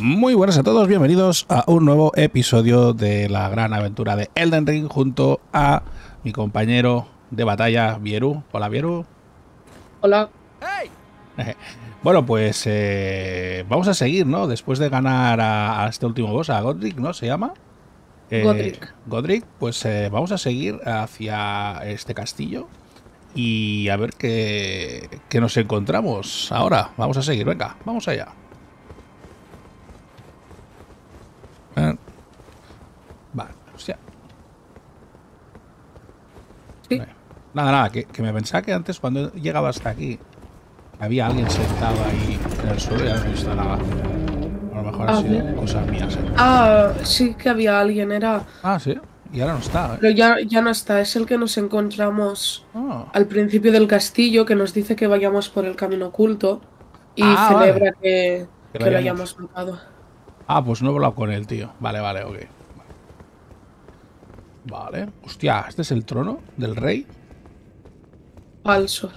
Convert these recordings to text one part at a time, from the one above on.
Muy buenas a todos, bienvenidos a un nuevo episodio de la gran aventura de Elden Ring junto a mi compañero de batalla, Bieru. Hola, Bieru. Hola. Bueno, pues vamos a seguir, ¿no? Después de ganar a este último boss, a Godrick, ¿no? ¿Se llama? Godrick, pues vamos a seguir hacia este castillo y a ver qué nos encontramos ahora. Vamos a seguir, venga, vamos allá. Vale, hostia. Sí. Nada, que me pensaba que antes cuando llegaba hasta aquí había alguien sentado ahí en el suelo y ahora no he visto nada. A lo mejor ha sido cosas mías. Ah, sí que había alguien, era... Ah, sí, y ahora no está, ¿eh? Pero ya no está, es el que nos encontramos al principio del castillo, que nos dice que vayamos por el camino oculto y celebra vale. que lo hayamos matado. Ah, pues no he hablado con él, tío. Vale, ok. Vale. Hostia, ¿este es el trono del rey? Falso.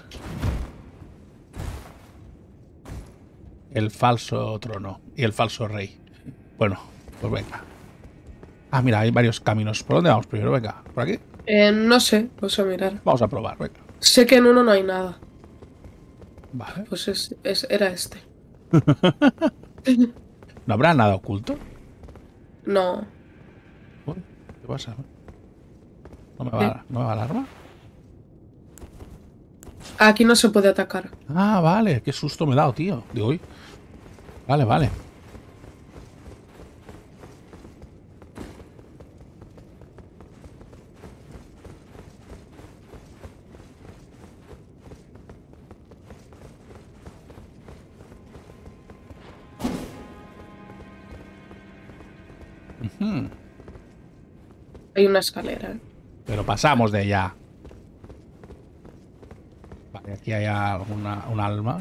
El falso trono y el falso rey. Bueno, pues venga. Ah, mira, hay varios caminos. ¿Por dónde vamos primero? Venga, ¿por aquí? No sé, vamos a mirar. Vamos a probar, venga. Sé que en uno no hay nada. Vale. Pues era este. ¿No habrá nada oculto? No. Uy, ¿qué pasa? ¿No me va la arma? Aquí no se puede atacar. Ah, vale. Qué susto me he dado, tío. De hoy. Vale. Hay una escalera. Pero pasamos de allá. Vale, aquí hay un alma.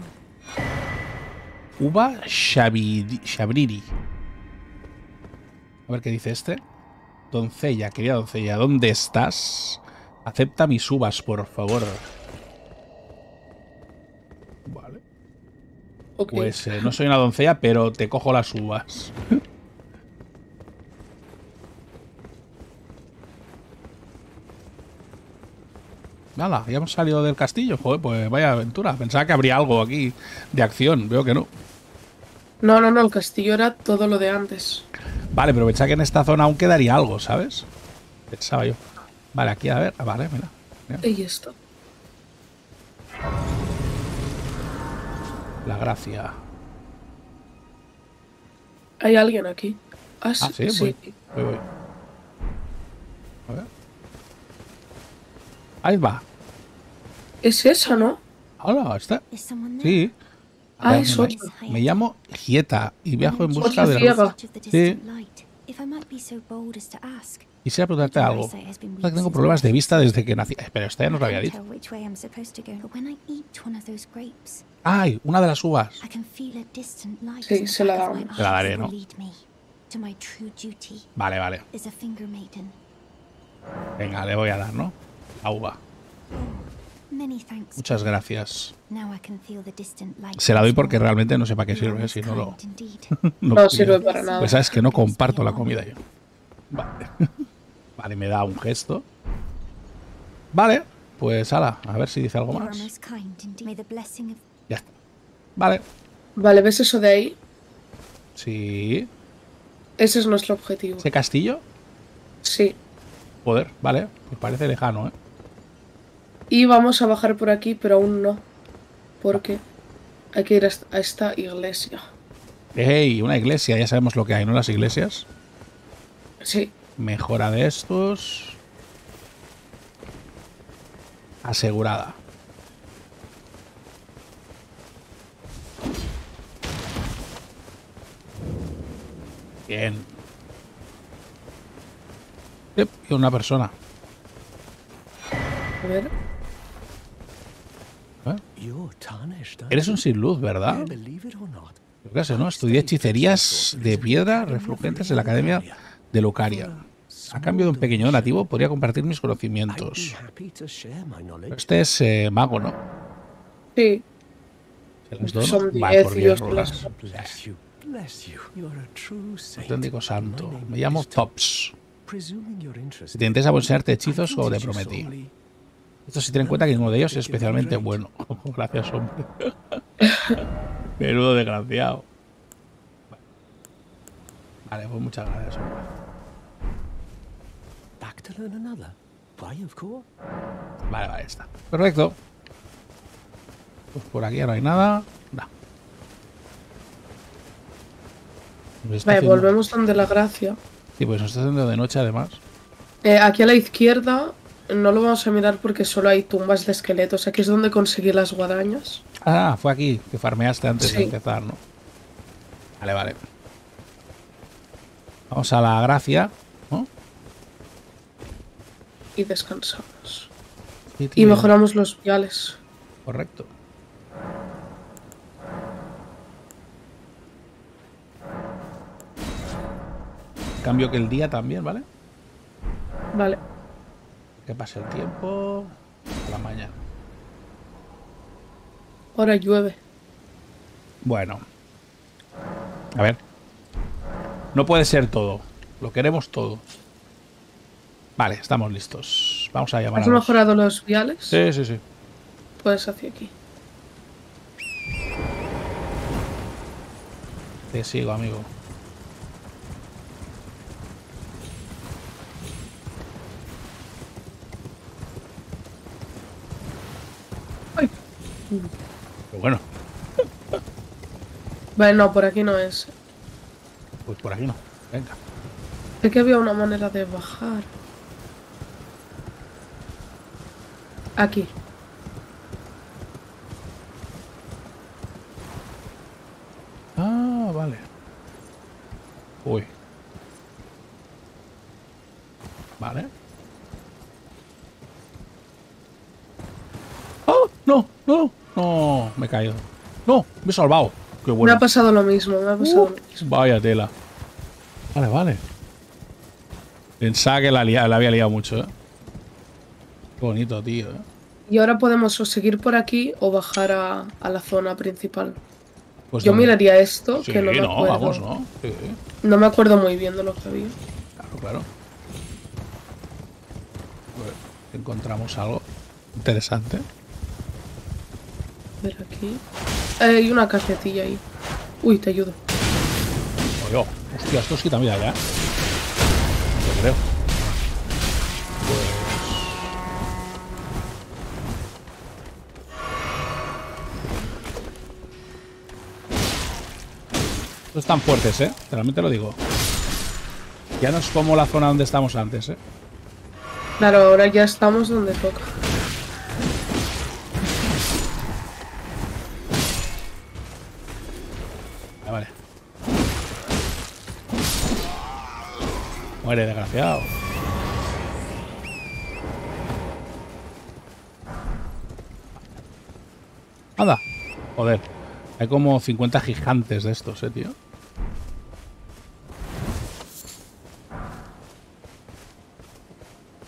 Uva Shabriri. A ver qué dice este. Doncella, querida doncella, ¿dónde estás? Acepta mis uvas, por favor. Vale. Okay. Pues no soy una doncella, pero te cojo las uvas. Nada, ya hemos salido del castillo. Joder, pues vaya aventura. Pensaba que habría algo aquí de acción. Veo que no. No. El castillo era todo lo de antes. Vale, pero pensaba que en esta zona aún quedaría algo, ¿sabes? Pensaba yo. Vale, aquí a ver. Vale, mira. Y esto. La gracia. ¿Hay alguien aquí? Ah, sí. Voy. A ver. Ahí va. Es esa, ¿no? Hola, ¿está? Sí. Ah, es otra. Me llamo Gieta y viajo en busca de la luz. Sí. Quisiera preguntarte algo. Tengo problemas de vista desde que nací. Pero esta ya nos lo había dicho. ¡Ay! Una de las uvas. Sí, se la damos. Se la daré, ¿no? Vale. Venga, le voy a dar, ¿no? Uva. Muchas gracias. Se la doy porque realmente no sé para qué sirve, si no lo... No sirve para nada. Pues sabes que no comparto la comida yo. Vale, me da un gesto. Vale, pues ala, a ver si dice algo más. Ya está. Vale, ¿ves eso de ahí? Sí. Ese es nuestro objetivo. ¿Ese castillo? Sí. Poder, vale, pues parece lejano, ¿eh? Y vamos a bajar por aquí, pero aún no. Porque hay que ir a esta iglesia. ¡Ey! Una iglesia, ya sabemos lo que hay, ¿no? Las iglesias. Sí. Mejora de estos. Asegurada. Bien. Y una persona. A ver. Eres un sin luz, ¿verdad? Yo casi no. Estudié hechicerías de piedra refulgentes en la Academia de Lucaria. A cambio de un pequeño donativo, podría compartir mis conocimientos. Este es mago, ¿no? Sí. Son 10 rulas. Auténtico santo. Me llamo Tops. Si te interesa bolsearte hechizos o te prometí. Esto sí, ten en cuenta que uno de ellos es especialmente bueno. Gracias, hombre. Menudo desgraciado. Vale, pues muchas gracias, hombre. Vale, vale, está. Perfecto. Pues por aquí ya no hay nada. No. Vale, haciendo... volvemos donde la gracia. Sí, pues nos está haciendo de noche además. Aquí a la izquierda no lo vamos a mirar porque solo hay tumbas de esqueletos. Aquí es donde conseguí las guadañas. Ah, fue aquí que farmeaste antes de empezar, ¿no? Vale, vale. Vamos a la gracia, ¿no? Y descansamos. Sí, y mejoramos los viales. Correcto. Cambio que el día también, ¿vale? Vale. Que pase el tiempo a la mañana. Ahora llueve. Bueno. A ver. No puede ser todo. Lo queremos todo. Vale, estamos listos. Vamos a llamar. ¿Has mejorado los viales? Sí, sí, sí. Puedes hacia aquí. Te sigo, amigo. ¡Ay! Pero bueno. Vale, no, por aquí no es. Pues por aquí no. Venga. Es que había una manera de bajar. Aquí. Ah, vale. Uy. Vale. ¡Oh! ¡No! ¡No! ¡No! Me he caído. ¡No! Me he salvado. ¡Qué bueno! Me ha pasado lo mismo. Me ha pasado lo mismo. Vaya tela. Vale, vale. Pensaba que la había liado mucho, ¿eh? Qué bonito, tío, ¿eh? Y ahora podemos o seguir por aquí o bajar a la zona principal. Pues yo miraría esto, sí, que no me acuerdo. No, vamos, ¿no? Sí. No me acuerdo muy bien de lo que había. Claro, claro. Pues encontramos algo interesante. A ver aquí. Hay una casetilla ahí. Uy, te ayudo. Oye, hostia, esto sí también allá. No te creo. Pues... están fuertes, realmente lo digo. Ya no es como la zona donde estamos antes, Claro, ahora ya estamos donde toca. Vale. Muere, desgraciado. Anda. Joder. Hay como 50 gigantes de estos, tío.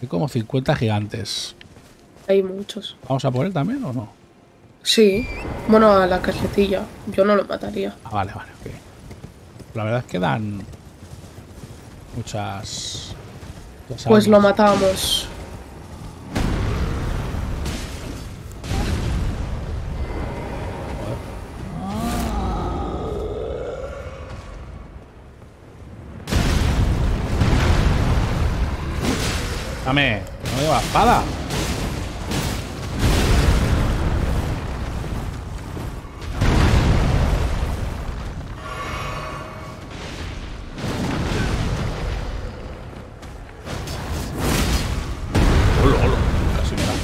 Hay como 50 gigantes. Hay muchos. ¿Vamos a por él también o no? Sí. Bueno, a la cajetilla. Yo no lo mataría. Ah, vale, vale, ok. La verdad es que dan muchas... pues lo matamos. Dame, no lleva espada. Olo, olo, casi me da.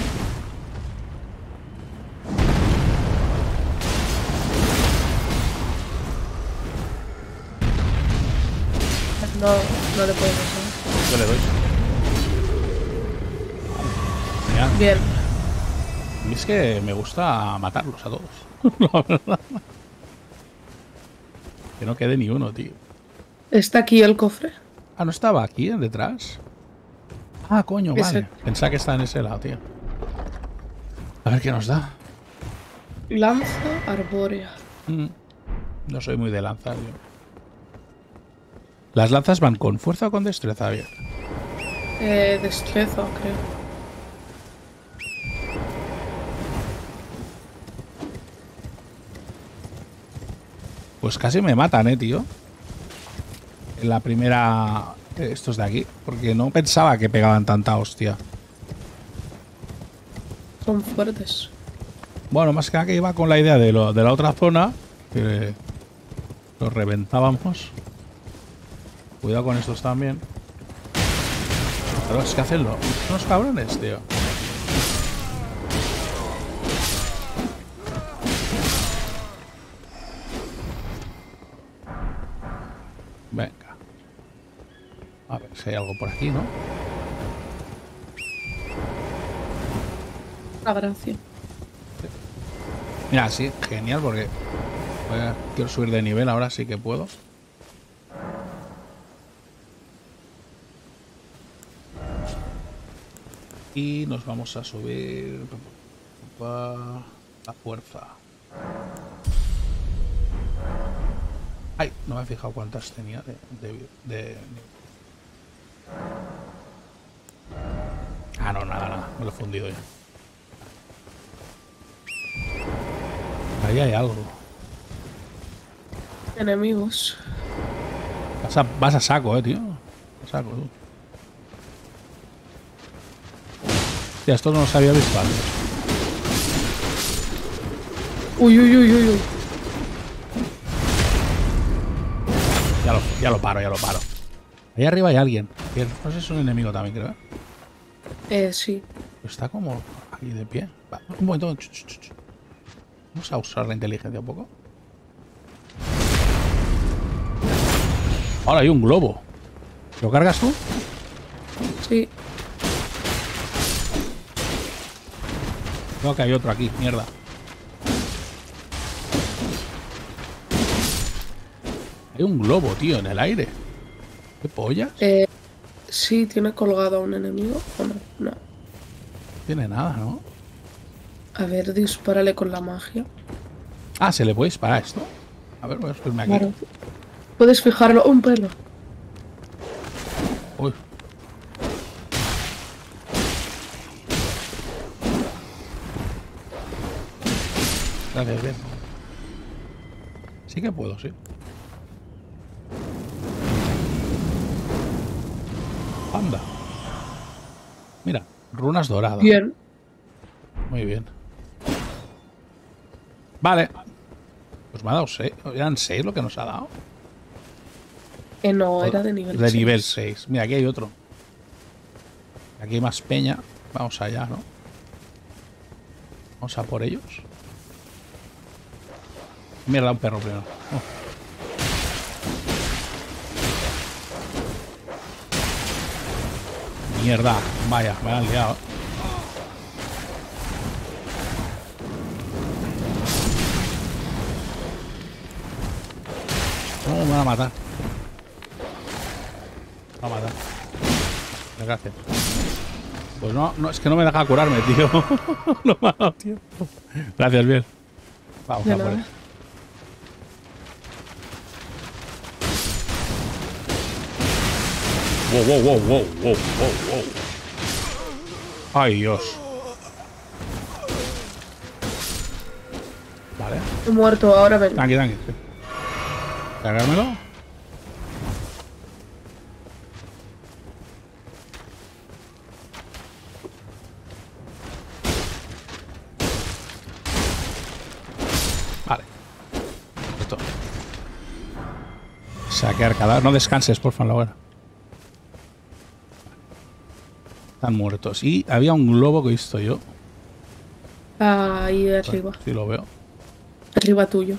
No, no le puedo pasar. Yo le doy. Bien. Y es que me gusta matarlos a todos. La verdad. Que no quede ni uno, tío. ¿Está aquí el cofre? Ah, ¿no estaba aquí, detrás? Ah, coño, vale. Pensaba que está en ese lado, tío. A ver qué nos da. Lanza arbórea. No soy muy de lanza, yo. ¿Las lanzas van con fuerza o con destreza, Javier? Destreza, creo. Pues casi me matan, tío. En la primera... Estos de aquí. Porque no pensaba que pegaban tanta hostia. Son fuertes. Bueno, más que nada que iba con la idea de la otra zona. Que los reventábamos. Cuidado con estos también. Pero es que hacen los cabrones, tío. Venga. A ver si hay algo por aquí, ¿no? La gracia. Mira, sí, genial, porque quiero subir de nivel, ahora sí que puedo. Y nos vamos a subir a fuerza. Ay, no me he fijado cuántas tenía de... Ah, no, nada, me lo he fundido ya. Ahí hay algo. Enemigos. Vas a saco, tío. A saco, tú. Hostia, esto no los había visto antes. Uy, uy, uy, uy, uy. Ya lo paro, ya lo paro. Ahí arriba hay alguien. No sé si es un enemigo también, creo. Sí. Está como aquí de pie. Va, un momento. Vamos a usar la inteligencia un poco. Ahora hay un globo. ¿Lo cargas tú? Sí. Creo que hay otro aquí, mierda. Hay un globo, tío, en el aire. ¿Qué pollas? Sí, tiene colgado a un enemigo. Bueno, no. No tiene nada, ¿no? A ver, dispárale con la magia. Ah, ¿se le puede disparar esto? A ver, voy a subirme aquí. Claro. Puedes fijarlo un pelo. Uy. Gracias, bien. Sí que puedo, sí. Anda. Mira, runas doradas. Bien. Muy bien. Vale. Pues me ha dado 6. ¿Eran 6 lo que nos ha dado? No, era de nivel 6. De nivel 6. Mira, aquí hay otro. Aquí hay más peña. Vamos allá, ¿no? Vamos a por ellos. Mierda, un perro primero. Oh. Mierda, vaya, me han liado. No, me van a matar. Me van a matar. Gracias. Pues no, no, es que no me deja curarme, tío. No me ha dado tiempo. Gracias, bien. Vamos a por él. Wow, wow, wow, wow, wow, wow, wow. Ay, Dios. Vale. He muerto, ahora vengo. Tranqui, tranqui. Cargármelo. Vale. Esto. Saquear cadáver. No descanses, por favor, ahora. Están muertos. Y había un globo que he visto yo. Ahí arriba. Sí, lo veo. Arriba tuyo.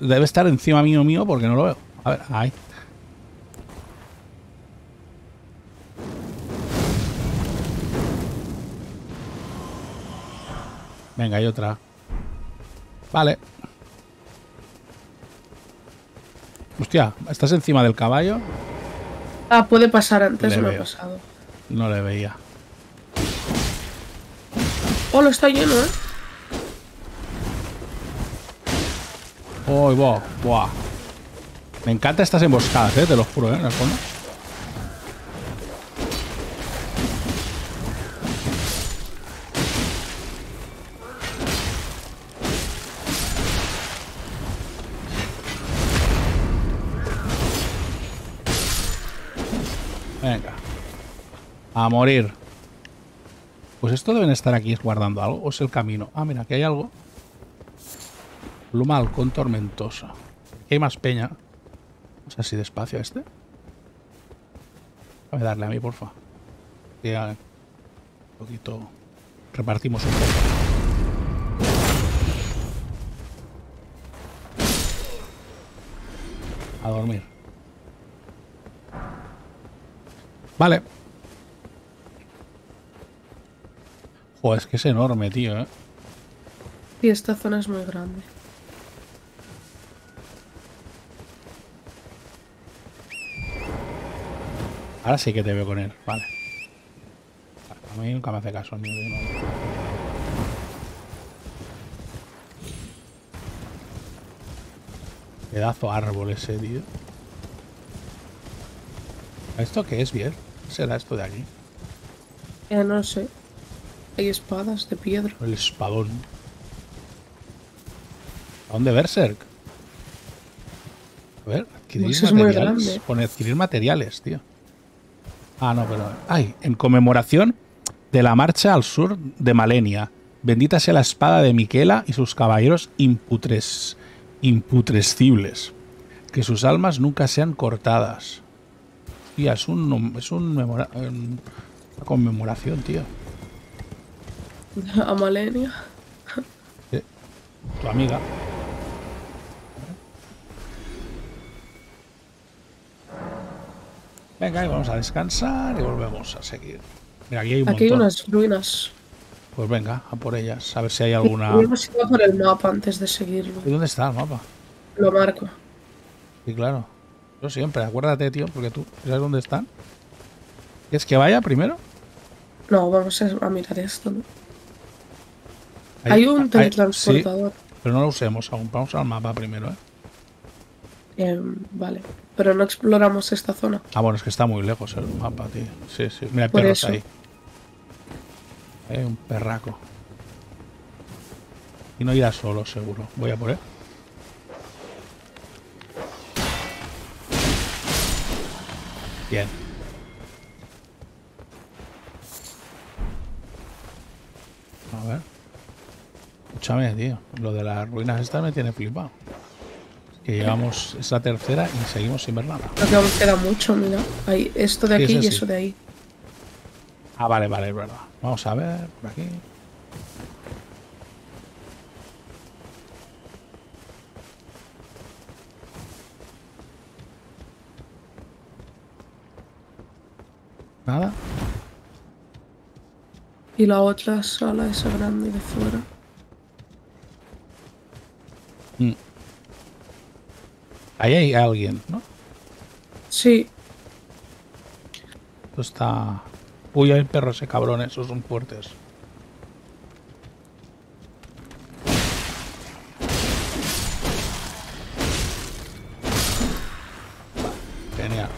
Debe estar encima mío porque no lo veo. A ver, ahí. Venga, hay otra. Vale. Hostia, ¿estás encima del caballo? Ah, puede pasar antes, no ha pasado. No le veía. Oh, lo está lleno, Oh, wow, wow. Me encantan estas emboscadas, te lo juro, en el fondo. Venga. A morir. Pues esto deben estar aquí guardando algo. O es el camino. Ah, mira, aquí hay algo. Plumal con tormentosa. Aquí hay más peña. Vamos así despacio a este. Déjame darle a mí, porfa. Ya, un poquito. Repartimos un poco. A dormir. Vale. Joder, es que es enorme, tío, ¿eh? Y esta zona es muy grande. Ahora sí que te veo con él, vale. A mí nunca me hace caso, ni de nuevo. Pedazo árbol ese, tío. ¿Esto qué es, bien? ¿Qué será esto de aquí? Ya no sé. Hay espadas de piedra. El espadón. ¿A dónde Berserk? A ver, adquirir pues materiales. Pone adquirir materiales, tío. Ah, no, pero... Ay, en conmemoración de la marcha al sur de Malenia. Bendita sea la espada de Miquella y sus caballeros imputrescibles. Que sus almas nunca sean cortadas. Tía, una conmemoración, tío. A Malenia. Sí, tu amiga. Venga, y vamos a descansar y volvemos a seguir. Mira, aquí hay un montón. Hay unas ruinas. Pues venga, a por ellas. A ver si hay alguna... Hemos ido por el mapa antes de seguirlo. ¿Y dónde está el mapa? Lo marco. Sí, claro. Yo siempre, acuérdate, tío, porque tú sabes dónde están. ¿Quieres que vaya primero? No, vamos a mirar esto, ¿no? Hay un teletransportador. Sí, pero no lo usemos aún. Vamos al mapa primero, ¿eh? Vale. Pero no exploramos esta zona. Ah, bueno, es que está muy lejos el mapa, tío. Sí, sí. Mira, hay perros ahí. Hay un perraco. Y no irá solo, seguro. Voy a por él. Bien. A ver. Escúchame, tío. Lo de las ruinas estas me tiene flipado. Que llevamos esa tercera y seguimos sin ver nada. No que aún queda mucho, mira. Hay esto de aquí y eso de ahí. Ah, vale, vale, es verdad. Vamos a ver por aquí. Nada. Y la otra sala, esa grande de fuera. Ahí hay alguien, ¿no? Sí. Esto está... Uy, hay perros, ese cabrón, esos son fuertes. Genial.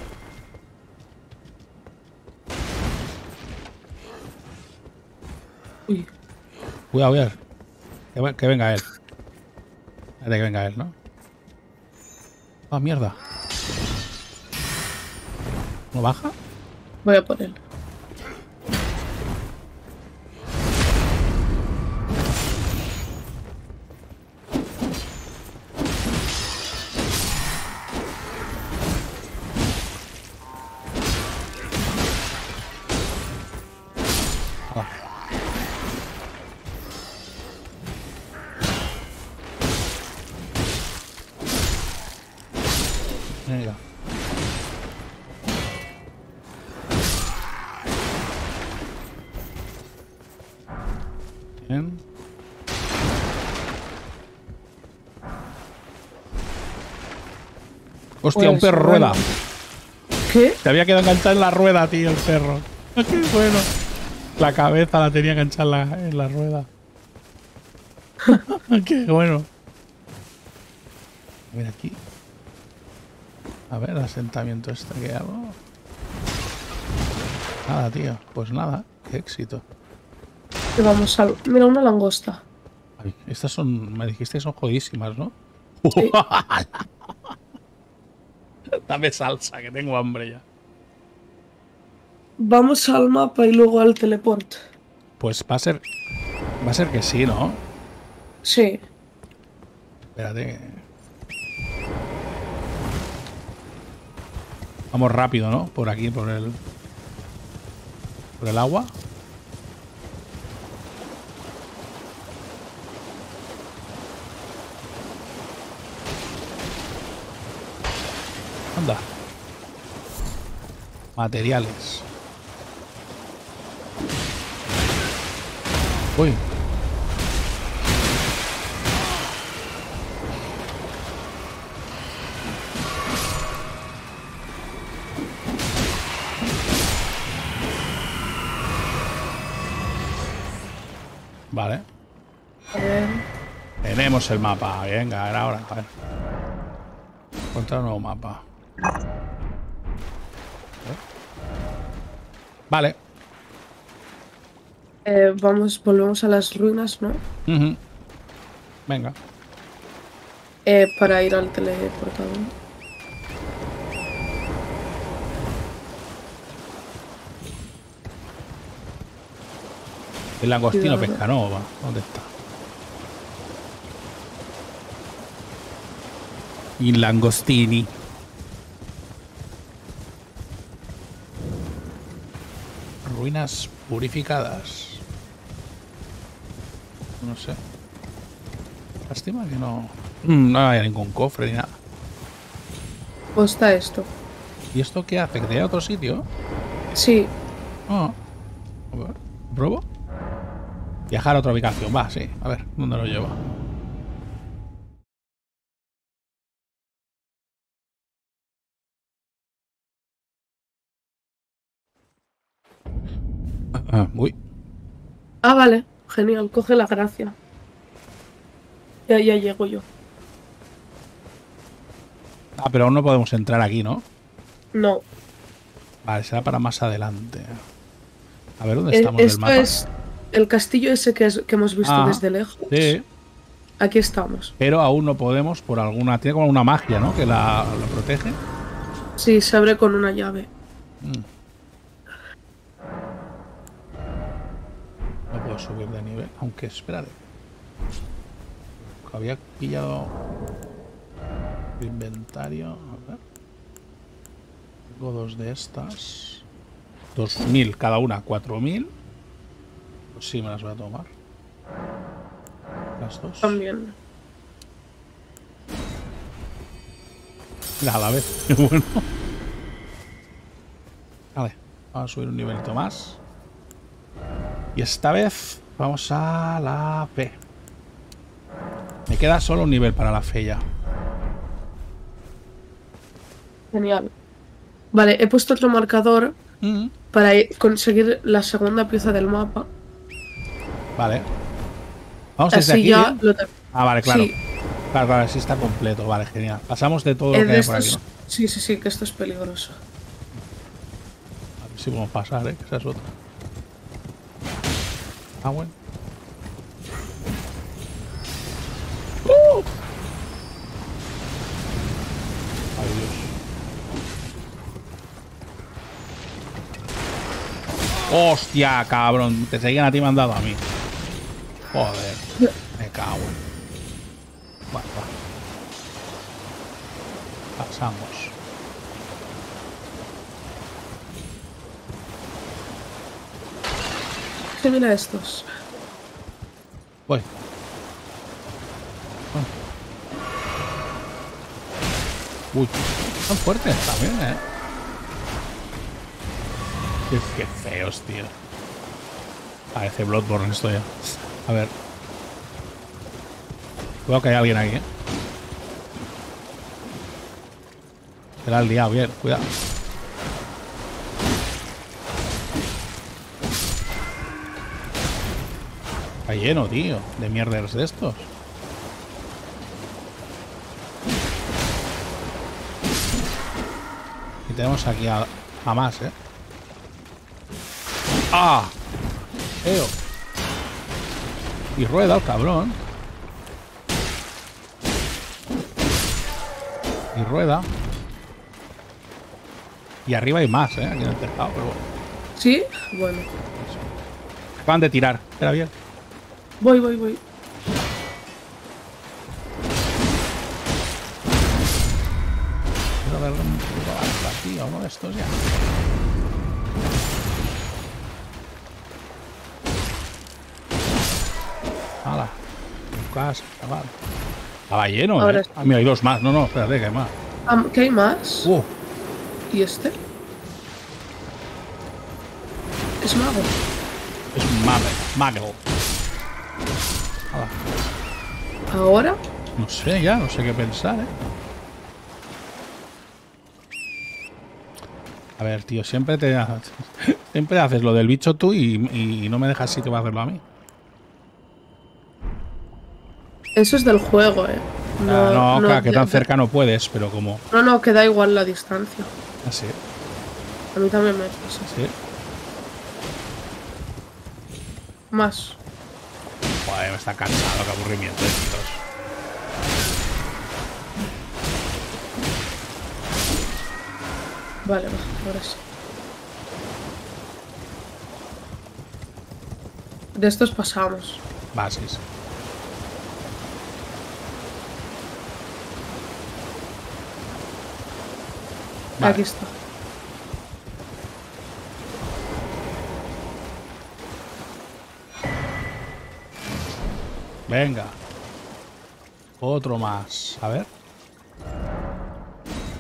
Uy. Cuidado, cuidado. Que venga él. Espérate que venga él, ¿no? ¡Ah, mierda! ¿No baja? Voy a por él. Hostia, un perro rueda. ¿Qué? Te había quedado enganchado en la rueda, tío, el perro. ¡Qué bueno! La cabeza la tenía enganchada en la rueda. ¡Qué bueno! A ver aquí. A ver, asentamiento este que hago. Nada, tío. Pues nada, qué éxito. Vamos a... Mira, una langosta. Ay, estas son... Me dijiste que son jodísimas, ¿no? Sí. Dame salsa, que tengo hambre ya. Vamos al mapa y luego al teleport. Pues va a ser... Va a ser que sí, ¿no? Sí. Espérate. Vamos rápido, ¿no? Por aquí, por el... Por el agua. Anda. Materiales. Uy. Vale. Bien. Tenemos el mapa. Venga, ahora. A ver. Encontrar un nuevo mapa. Vale. Vamos, volvemos a las ruinas, ¿no? Uh-huh. Venga. Para ir al teleportador. El langostino pescanova. ¿Dónde está? Y langostini. Ruinas purificadas. No sé. Lástima que no... No haya ningún cofre ni nada. Pues está esto. ¿Y esto qué hace? ¿Que te lleva a otro sitio? Sí. Ah. A ver. ¿Robo? Viajar a otra ubicación. Va, sí. A ver, ¿dónde lo lleva? Uy. Ah, vale. Genial, coge la gracia. Ya, ya llego yo. Ah, pero aún no podemos entrar aquí, ¿no? No. Vale, será para más adelante. A ver, ¿dónde estamos del mapa? Esto es el castillo ese que hemos visto desde lejos. Sí. Aquí estamos. Pero aún no podemos por alguna... Tiene como una magia, ¿no? Que la protege. Sí, se abre con una llave. No puedo subir de nivel, aunque espérate. Había pillado el inventario. A ver. Tengo dos de estas. 2000 cada una, 4000. Pues sí, me las voy a tomar. Las dos. También. Mira, a la vez, qué bueno. Vale, vamos a subir un nivelito más. Y esta vez vamos a la fe. Me queda solo un nivel para la fe ya. Genial. Vale, he puesto otro marcador para conseguir la segunda pieza del mapa. Vale. Vamos desde aquí. Ya lo vale, claro. Sí. Claro, así está completo. Vale, genial. Pasamos de todo lo que hay por aquí, ¿no? Sí, sí, sí, que esto es peligroso. A ver si podemos pasar, que esa es otra. Ah, bueno. Ay, Dios. Hostia, cabrón. Te seguían a ti, me han dado a mí. Joder. Me cago en... Vale, va. Pasamos. Mira estos. Voy. Uy, son fuertes también, ¿eh? Qué feos, tío. Parece Bloodborne esto ya. A ver. Cuidado que hay alguien aquí, ¿eh? Se la han liado bien, cuidado. Está lleno, tío, de mierdas de estos. tenemos aquí a más, ¿eh? ¡Ah! ¡Eo! Y rueda el cabrón. Y rueda. Y arriba hay más, ¿eh? Aquí en el tejado, pero bueno. ¿Sí? Bueno. Acaban de tirar. Espera bien. Voy. Quiero ver un puto alfa, tío. Uno de estos ya. Hala. Lucas, chaval. Estaba lleno, ahora es... Ah, mira, hay dos más. No, espérate, que hay más. ¿Qué hay más? ¿Y este? Es mago. Es un mago. ¿Ahora? No sé, ya, no sé qué pensar, ¿eh? A ver, tío, siempre haces lo del bicho tú y no me dejas sitio para hacerlo a mí. Eso es del juego, ¿eh? No, claro, que tan cerca no puedes, pero como... No, que da igual la distancia. Así. A mí también me pasa. Sí. Más. Joder, me está cansado, qué aburrimiento, tíos. Vale, ahora sí. De estos pasamos. Bases. Vale. Aquí está. Venga. Otro más. A ver.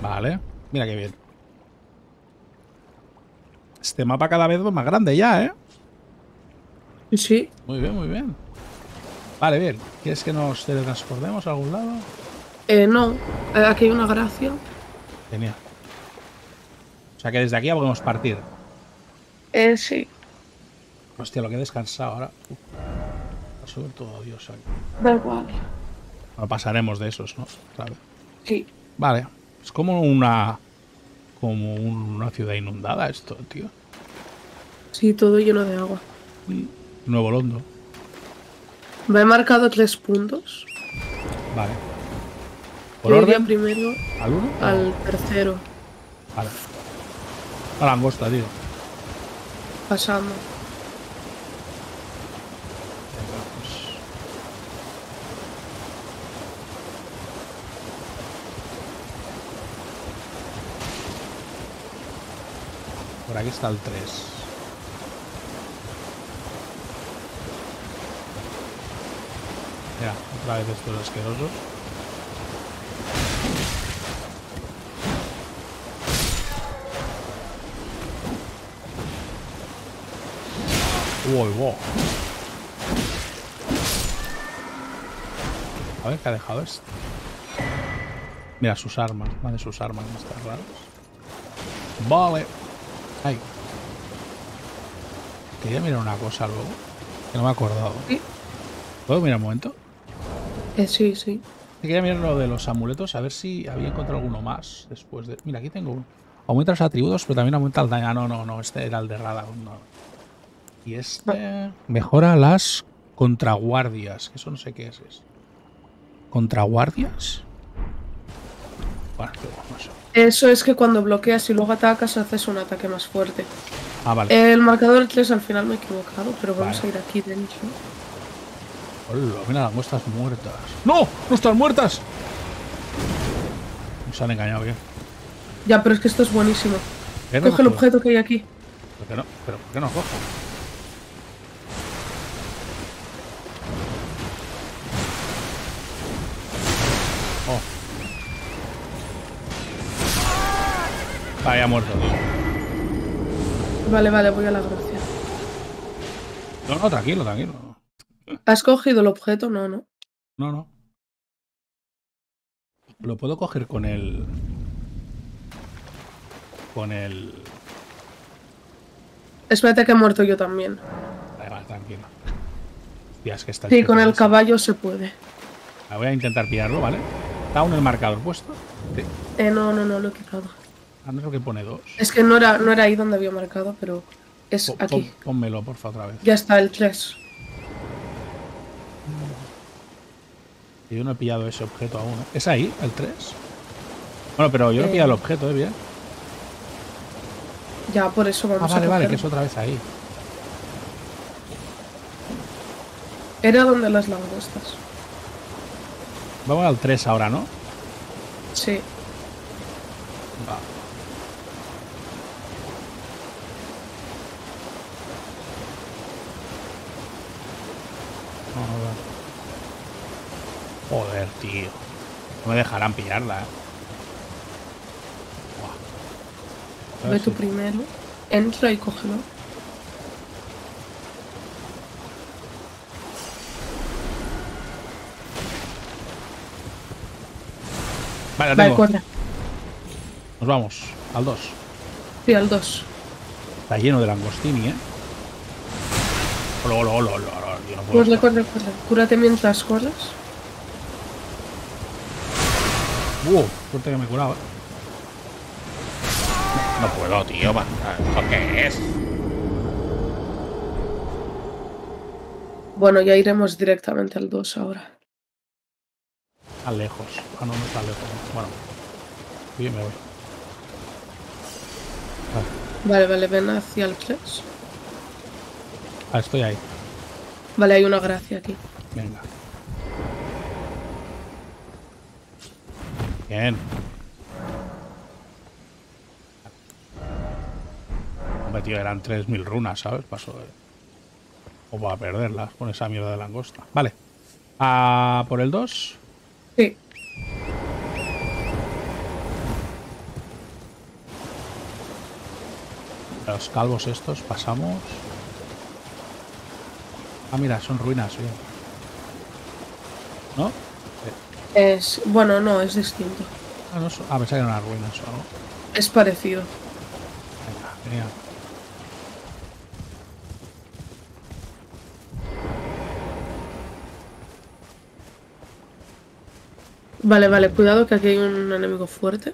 Vale. Mira qué bien. Este mapa cada vez más grande ya, ¿eh? Sí. Muy bien. Vale, bien. ¿Quieres que nos teletransportemos a algún lado? No. Aquí hay una gracia. Genial. O sea que desde aquí ya podemos partir. Sí. Hostia, lo que he descansado ahora. Va a subir todo Dios aquí. Da igual. Bueno, pasaremos de esos, ¿no? Claro. Sí. Vale. Es como una ciudad inundada esto, tío. Sí, todo lleno de agua. Nuevo Londo. Me he marcado 3 puntos. Vale. ¿Por orden? Primero. ¿Al uno? Al tercero. Vale. A la angosta, tío. Pasando. Por aquí está el 3. Ya, otra vez estos asquerosos. Wow. A ver, ¿qué ha dejado esto? Mira, sus armas. Vale, sus armas están raras. Vale. Ay. Quería mirar una cosa luego. Que no me he acordado. ¿Sí? ¿Puedo mirar un momento? Sí. Quería mirar lo de los amuletos. A ver si había encontrado alguno más después de... Mira, aquí tengo uno. Aumenta los atributos, pero también aumenta el daño. No. Este era el de Radahn. Y este mejora las contraguardias. Eso no sé qué es. ¿Contraguardias? Bueno, no sé. Eso es que cuando bloqueas y luego atacas haces un ataque más fuerte. Ah, vale. El marcador 3 al final me he equivocado, pero vamos a ir aquí dentro. Hola, mira, las muestras muertas. ¡No! ¡No están muertas! Nos han engañado bien. Ya, pero es que esto es buenísimo. Coge el objeto que hay aquí. ¿Por qué no cojo? Vaya muerto, tío. Vale, voy a la gracia. No, tranquilo. ¿Has cogido el objeto? No. No. Lo puedo coger con el... Espérate que he muerto yo también. Vale, tranquilo. Hostia, es que está... Sí, con el caballo se puede. Voy a intentar pillarlo, ¿vale? ¿Está aún el marcador puesto? Sí. No, lo he quitado. A no ser que pone 2. Es que no era ahí donde había marcado, pero es aquí. Pónmelo, porfa, otra vez. Ya está, el 3. Yo no he pillado ese objeto aún. ¿Es ahí, el 3? Bueno, pero yo no he pillado el objeto, bien. Ya, por eso vamos a vale, que es otra vez ahí. Era donde las langostas. Vamos al 3 ahora, ¿no? Sí. Va. Vamos a ver. Joder, tío. No me dejarán pillarla, Buah. Ve tú primero. Entra y cógelo. Vale, la tengo. Vale, nos vamos, al 2. Sí, al 2. Está lleno de langostini, Olo. Corre. Cúrate mientras corres. Suerte que me he curado, No puedo, tío. ¿Esto qué es? Bueno, ya iremos directamente al 2 ahora. Lejos. No está lejos. Bueno. Bien, me voy. Vale, ven hacia el 3. Estoy ahí. Vale, hay una gracia aquí. Venga. Bien. Hombre, tío, eran 3000 runas, ¿sabes? Paso de... O para perderlas con esa mierda de langosta. Vale. A por el 2. Sí. Los calvos estos, pasamos. Mira, son ruinas, bien. ¿No? Es... Bueno, no, es distinto. No, me salen unas ruinas o algo. Es parecido. Venga, genial. Vale, cuidado que aquí hay un enemigo fuerte.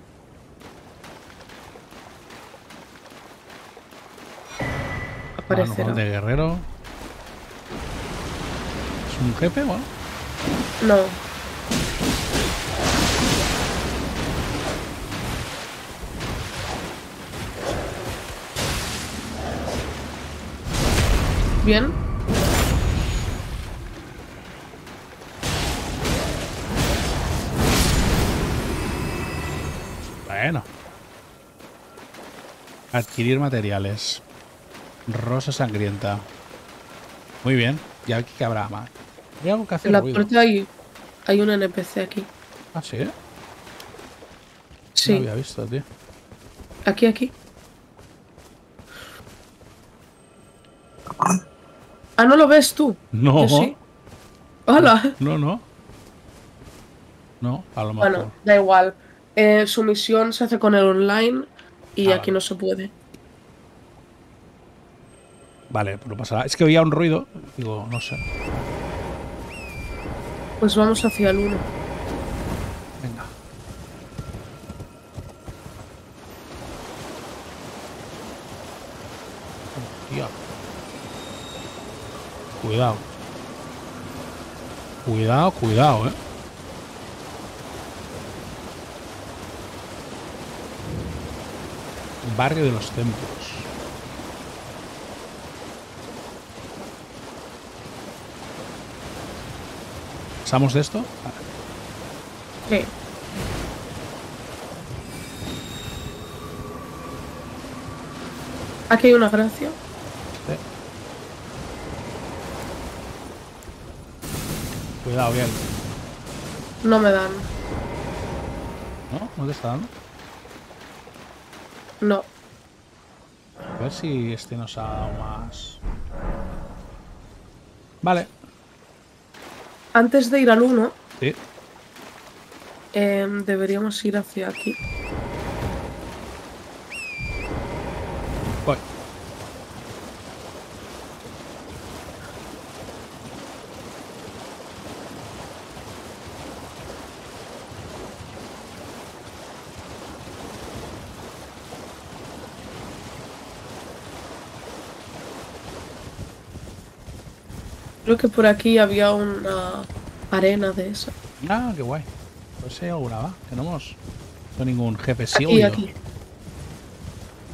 Aparecerá. Mano de guerrero. ¿Es un jefe o no? Bien. Bueno. Adquirir materiales. Rosa sangrienta. Muy bien. Y aquí que habrá más. Hay algo que hacer. En la puerta hay un NPC aquí. ¿Ah, sí? Sí. No lo había visto, tío. Aquí. ¿No lo ves tú? No. Sí. Hola. No, a lo mejor. Bueno, da igual. Su misión se hace con el online y aquí no se puede. Vale, pues no pasa nada. Es que oía un ruido. Digo, no sé. Pues vamos hacia el 1. Venga. Hostia. Cuidado. Cuidado, Barrio de los templos. ¿Pasamos de esto? Sí. Aquí hay una gracia. Sí. Cuidado, bien. No me dan. ¿No te está dando? No. A ver si este nos ha dado más. Vale. Antes de ir al 1, sí. Deberíamos ir hacia aquí. Voy. Creo que por aquí había una arena de esa. Ah, qué guay. Pues hay alguna, ¿va? Que no hemos... No ningún jefe sí o aquí.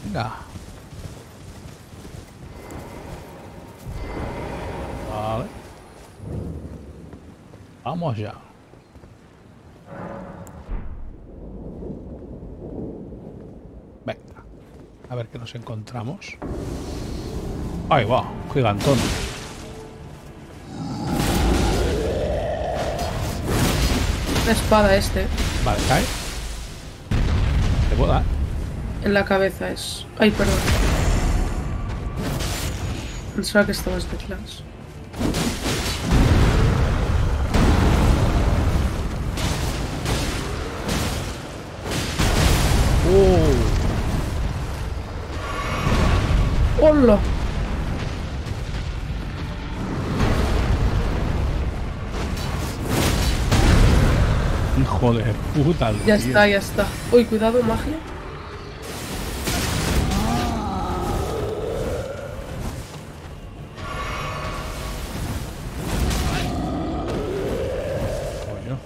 Venga. Vale. Vamos ya. Venga. A ver qué nos encontramos. Ahí va, un gigantón. Una espada este. Vale, cae. Te puedo dar. En la cabeza es... Ay, perdón. Pensaba que estabas detrás. ¡Hola! Hijo de puta. Ya está, ya está. Uy, cuidado, magia. Coño.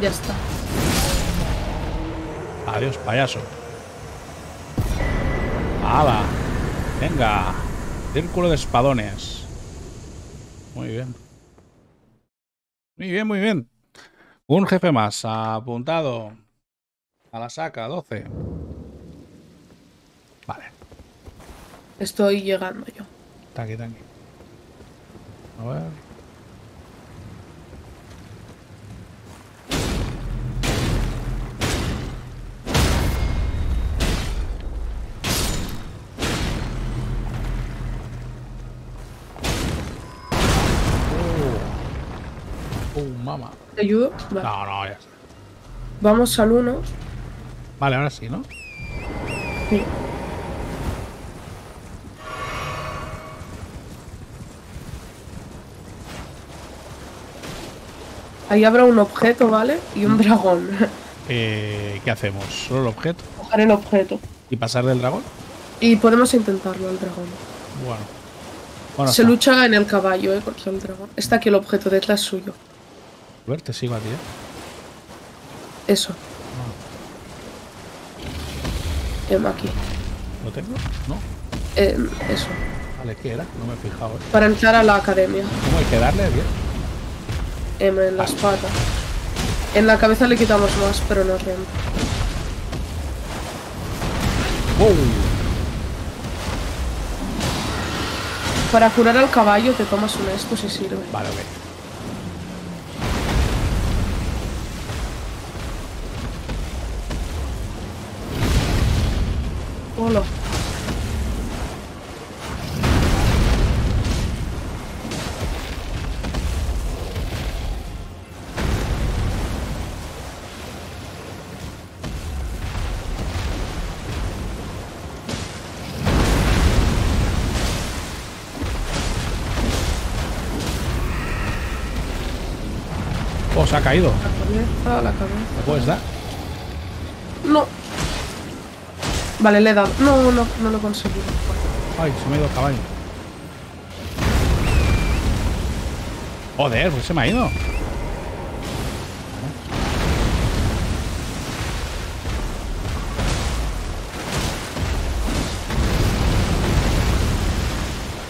Ya está. Adiós, payaso. ¡Hala! Venga. Círculo de espadones. Muy bien. Muy bien, muy bien. Un jefe más apuntado a la saca, 12. Vale. Estoy llegando yo. Taqui, taqui. A ver. Mamá. ¿Te ayudo? Vale. No, no, ya está. Vamos al 1. Vale, ahora sí, ¿no? Sí. Ahí habrá un objeto, ¿vale? Y un dragón. ¿Qué hacemos? ¿Solo el objeto? Coger el objeto. ¿Y pasar del dragón? Y podemos intentarlo al dragón. Bueno. Bueno, se lucha en el caballo, contra el dragón. Está aquí el objeto, detrás suyo. A ver, te sigo a ti, ¿eh? Eso. No. Aquí. ¿Lo tengo? No. Eso. Vale, ¿qué era? No me he fijado. Para entrar a la academia. ¿Cómo hay que darle, bien? En las patas. En la cabeza le quitamos más, pero no renta. ¡Wow! Para curar al caballo te tomas un esto si sirve. Vale, ok. Hola. Oh, se ha caído. La cabeza. ¿Me puedes dar? No. Vale, le he dado. No lo he conseguido. Ay, se me ha ido el caballo. Joder, pues se me ha ido.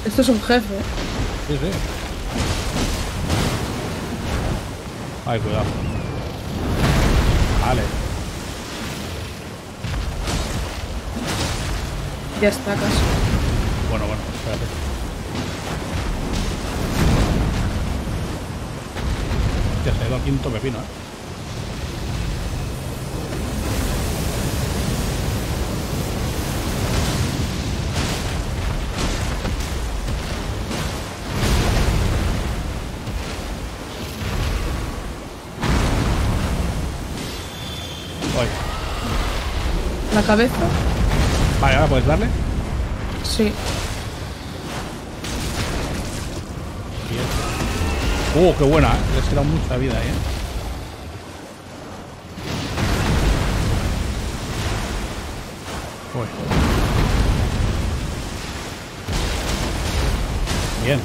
Esto es un jefe. Sí, sí. Ay, cuidado. Vale. Ya está casi. Bueno, espérate. Ya se ha ido a quinto pepino, ¿eh? Voy. La cabeza. Vale, ahora puedes darle. Sí. Bien. Qué buena, ¿eh? Les queda mucha vida ahí, ¿eh? Uy. Bien.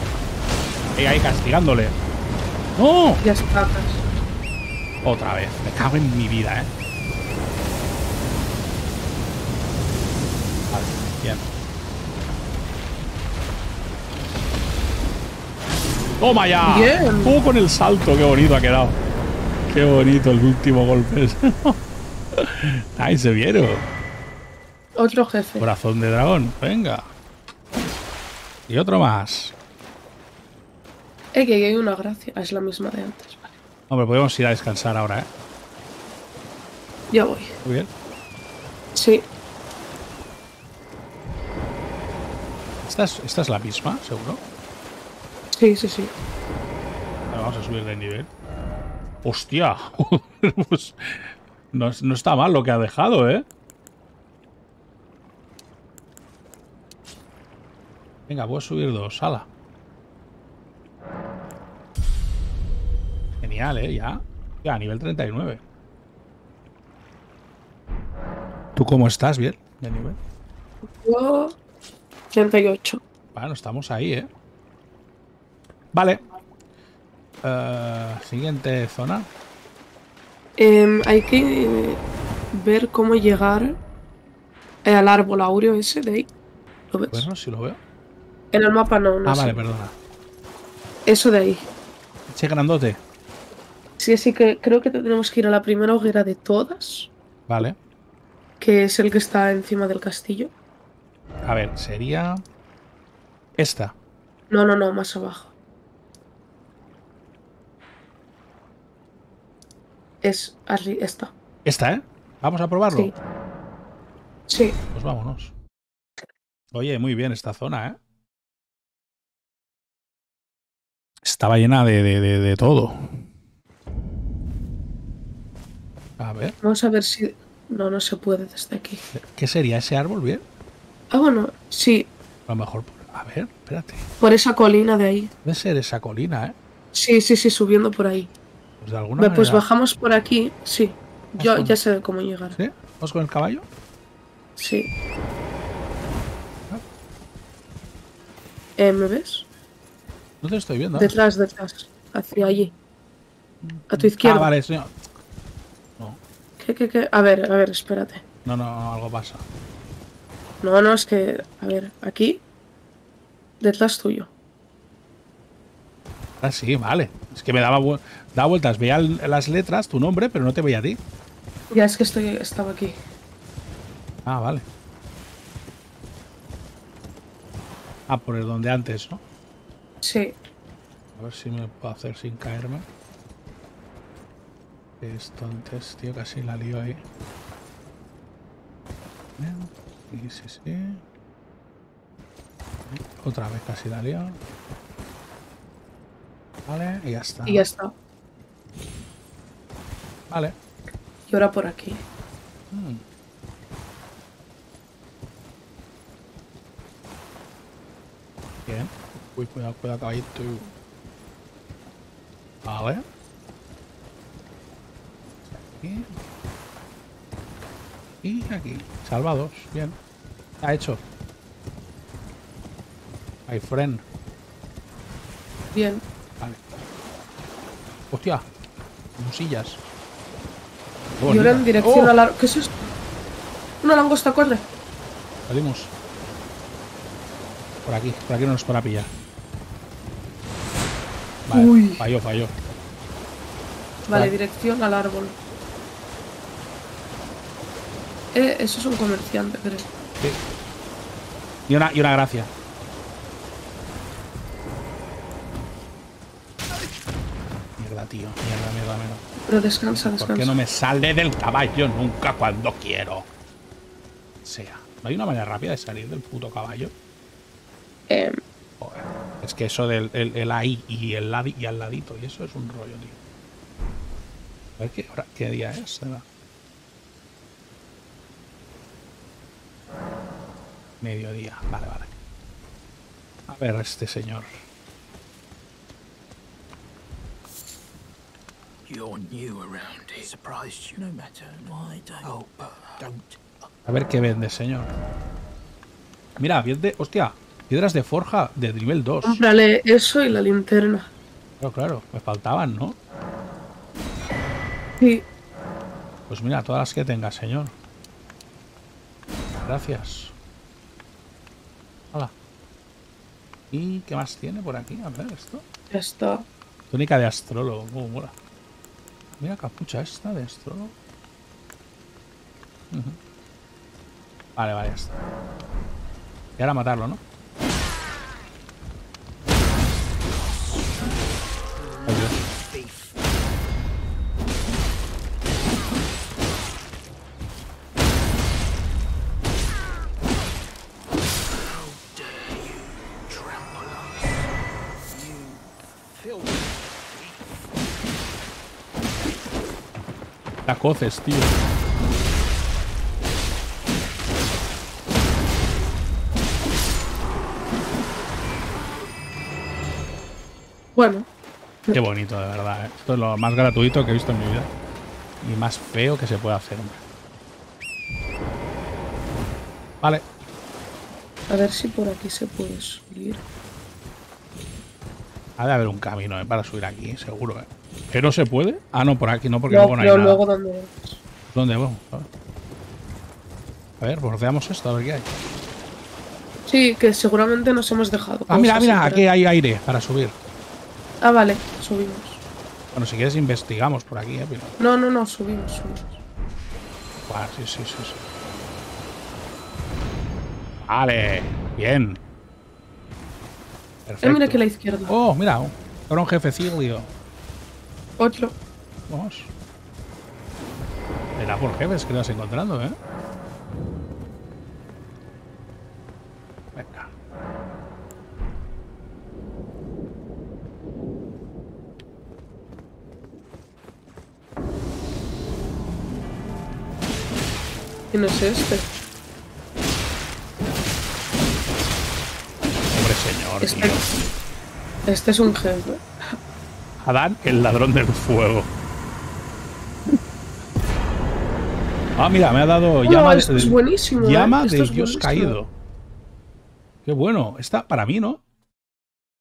Ahí, ahí, castigándole. ¡No! Ya está. Otra vez. Me cago en mi vida, ¿eh? Vale, bien. ¡Toma ya! Bien. ¡Oh, con el salto! ¡Qué bonito ha quedado! ¡Qué bonito el último golpe! ¡Ahí se vieron! Otro jefe. Corazón de dragón. Venga. Y otro más. Que hay una gracia. Es la misma de antes, vale. Hombre, podemos ir a descansar ahora, ¿eh? Ya voy. ¿Muy bien? Sí. ¿Esta es la misma, seguro? Sí, sí, sí. Ahora vamos a subir de nivel. ¡Hostia! no está mal lo que ha dejado, ¿eh? Venga, voy a subir dos. ¡Hala! Genial, ya. Ya, nivel 39. ¿Tú cómo estás? ¿Bien? ¿De nivel? Yo... 38. Bueno, estamos ahí, ¿eh? Vale. Siguiente zona. Hay que ver cómo llegar al árbol áureo ese de ahí. ¿Lo ves? Bueno, sí lo veo. En el mapa no sé. Vale, perdona. Eso de ahí. Che grandote. Sí, así que creo que tenemos que ir a la primera hoguera de todas. Vale. Que es el que está encima del castillo. A ver, sería... esta. No, más abajo. Es así, esta. Esta, ¿eh? Vamos a probarlo. Sí. Sí. Pues vámonos. Oye, muy bien esta zona, ¿eh? Estaba llena de todo. A ver. Vamos a ver si... No se puede desde aquí. ¿Qué sería ese árbol, bien? Ah, bueno, sí. A lo mejor... A ver, espérate. Por esa colina de ahí. Debe ser esa colina, ¿eh? Sí, subiendo por ahí. Pues de alguna manera... Pues bajamos por aquí, sí. Yo ya sé cómo llegar. ¿Sí? ¿Vamos con el caballo? Sí. Ah. ¿Me ves? No te estoy viendo. Detrás. Hacia allí. A tu izquierda. Ah, vale, señor. No. ¿Qué? A ver, espérate. No, algo pasa. No, es que... A ver, aquí. Detrás tuyo. Ah, sí, vale. Es que me daba vueltas. Veía las letras, tu nombre, pero no te veía a ti. Ya, es que estaba aquí. Ah, vale. Ah, por el donde antes, ¿no? Sí. A ver si me puedo hacer sin caerme. Entonces, tío, casi la lío ahí. Sí. Otra vez casi la lío. Vale, y ya está. Y ya está. Vale. Y ahora por aquí. Bien. Uy, cuidado, caballito. Vale. Aquí. Y aquí. Salvados. Bien. Ha hecho. Hay fren. Bien. Vale. Hostia. Musillas. Y ahora en dirección a la... ¿Qué es esto? Una langosta, corre. Salimos. Por aquí no nos para pillar. Vale, uy. Falló. Vale, dirección al árbol. Eso es un comerciante, creo. Sí. Y una gracia. Mierda, tío. Mierda. Pero descansa. ¿Por qué no me sale del caballo nunca cuando quiero? ¿No hay una manera rápida de salir del puto caballo? Joder. Es que eso del el ahí y el al ladito, y eso es un rollo, tío. A ver qué día es. Mediodía, vale. A ver, este señor. A ver qué vende, señor. Mira, vende. Hostia, Piedras de forja de nivel 2. Cómprale eso y la linterna. Pero claro, me faltaban, ¿no? Sí. Pues mira, todas las que tengas, señor. Gracias. Hola. ¿Y qué más tiene por aquí? A ver, esto. Ya está. Túnica de astrólogo. Oh, mola. Mira, capucha esta de astrólogo. Uh-huh. Vale, vale, ya está. Y ahora matarlo, ¿no? Ay, Dios. La coces, tío. Bueno. Qué bonito, de verdad, ¿eh? Esto es lo más gratuito que he visto en mi vida. Y más feo que se puede hacer, hombre. Vale. A ver si por aquí se puede subir. Ha de haber un camino, ¿eh? Para subir aquí, seguro, ¿eh? ¿Que no se puede? Ah, no, por aquí no, porque no, luego no hay nada. Luego, ¿dónde vamos? A ver, bordeamos esto, a ver qué hay. Sí, que seguramente nos hemos dejado. Ah, mira, mira, aquí hay aire para subir. Ah, vale, subimos. Bueno, si quieres investigamos por aquí, ¿eh? Pero... No, no, no, subimos, subimos. Ah, sí, sí, sí, sí. Vale, bien. Perfecto. Mira aquí a la izquierda. Oh, mira, era un jefecillo. Otro. Vamos. Era por jefes que lo vas encontrando, ¿eh? Venga. ¿Quién es este? Hombre, señor, este, tío. Este es un jefe. Adán, el ladrón del fuego. Ah, mira, me ha dado llama de, Dios caído. Qué bueno. Esta para mí, ¿no?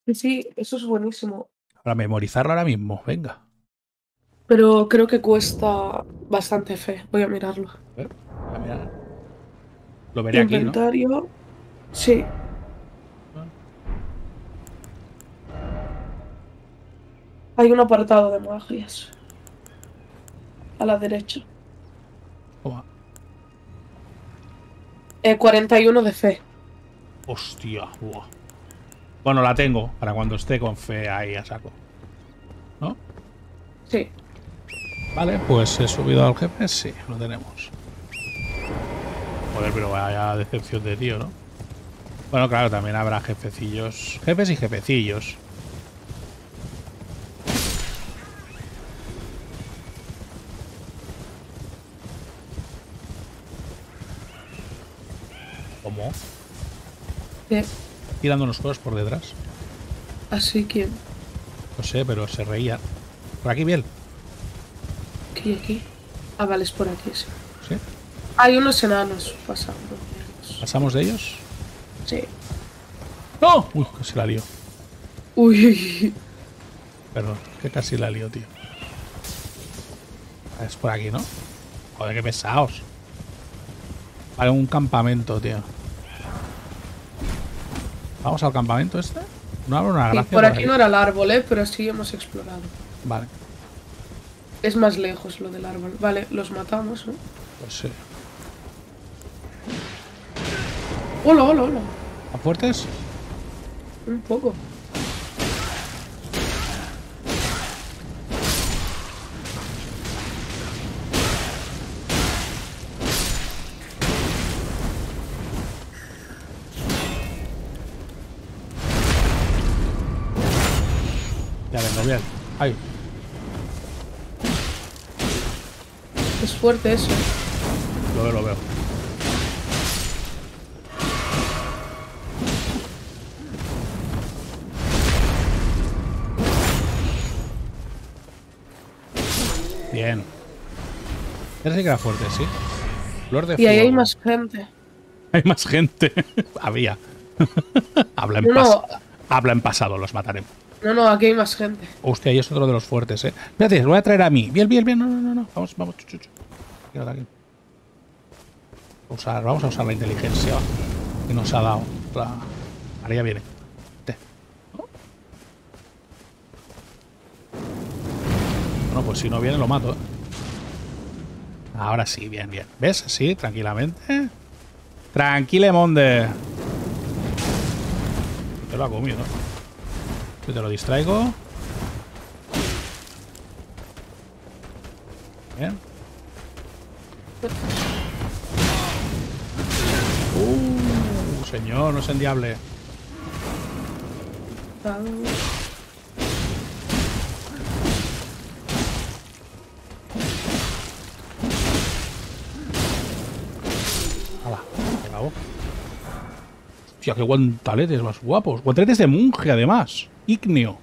Sí, sí, eso es buenísimo. Para memorizarlo ahora mismo, venga. Pero creo que cuesta bastante fe. Voy a mirarlo. A ver, voy a mirar. Lo veré aquí, ¿no? Inventario. Sí. Hay un apartado de magias. A la derecha. Oh. 41 de fe. Hostia. Buah. Bueno, la tengo para cuando esté con fe ahí a saco. ¿No? Sí. Vale, pues he subido al jefe. Sí, lo tenemos. Joder, pero vaya decepción de tío, ¿no? Bueno, claro, también habrá jefecillos. Jefes y jefecillos. ¿Cómo? ¿Qué? Tirando unos juegos por detrás. ¿Así quién? No sé, pero se reía. ¿Por aquí, Biel? ¿Aquí, aquí? Ah, vale, es por aquí, sí. ¿Sí? Hay unos enanos pasando. ¿Pasamos de ellos? Sí. ¡No! Uy, casi la lío. Uy, uy. Perdón, que casi la lío, tío. Es por aquí, ¿no? Joder, qué pesados. Vale, un campamento, tío. ¿Vamos al campamento este? No habrá una gracia. Sí, por aquí no era el árbol, pero sí hemos explorado. Vale. Es más lejos lo del árbol. Vale, los matamos, ¿no? Pues sí. ¡Hola, hola, hola! ¿A fuertes? Un poco. Bien. Ay. Es fuerte eso. Lo veo, lo veo. Bien. Parece que era fuerte, sí. Flor de fuego. Y ahí hay más gente. Había. Habla en pasado, los mataremos. No, no, aquí hay más gente. Hostia, ahí es otro de los fuertes, eh. Espérate, lo voy a traer a mí. Bien, bien, bien. No, no, no, no. Vamos, vamos. Vamos a usar la inteligencia que nos ha dado. Ahora ya viene. Bueno, pues si no viene lo mato, ¿eh? Ahora sí, bien, bien. ¿Ves? Sí, tranquilamente. Tranquile, monde. Te lo ha comido. Yo te lo distraigo. Bien. Señor, no se endiable. Hostia, qué guantaletes más guapos. Guantaletes de monje, además. Igneo.